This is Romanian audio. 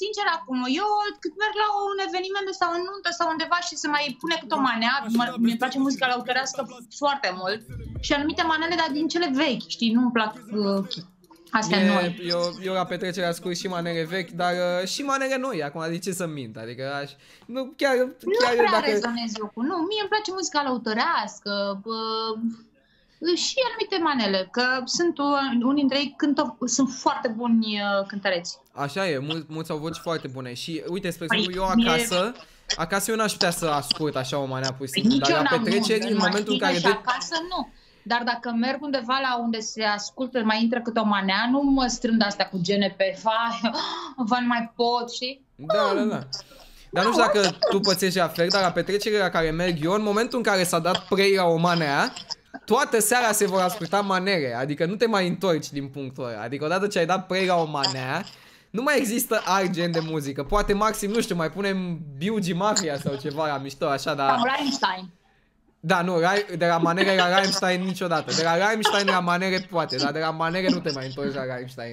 Sincer, acum, eu cât merg la un eveniment sau o nuntă sau undeva și se mai pune cât o manea, mi-e place muzica lăutărească foarte mult și anumite manele, dar din cele vechi, știi, nu-mi plac astea noi. Eu la petrecerea ascult și manele vechi, dar și manele noi, acum, de ce să-mi mint? Adică, nu, chiar prea dacă... rezonez eu cu, nu, mie îmi place muzica lăutărească, și anumite manele, că sunt unii dintre ei sunt foarte buni cântăreți. Așa e, mulți au voci foarte bune și uite, spre exemplu, eu acasă, eu n-aș putea să ascult așa o manea pur și simplu, dar la petreceri, în momentul în care... Și acasă nu, dar dacă merg undeva la unde se ascultă, mai intră câte o manea, nu mă strând astea cu gene pe nu mai pot, știi? Da, da, da. Dar nu știu dacă tu pățești la fel, dar la petrecerea la care merg eu, în momentul în care s-a dat play la o manea, toată seara se vor asculta manele, adică nu te mai întorci din punctul ăla. Adică odată ce ai dat play la o manea, nu mai există alt gen de muzică. Poate maxim, nu știu, mai punem Boogie Mafia sau ceva la mișto, așa, dar... Sau Rheinstein. Da, nu, de la manele la Rheinstein niciodată. De la Rheinstein la manele poate, dar de la manele nu te mai întorci la Rheinstein.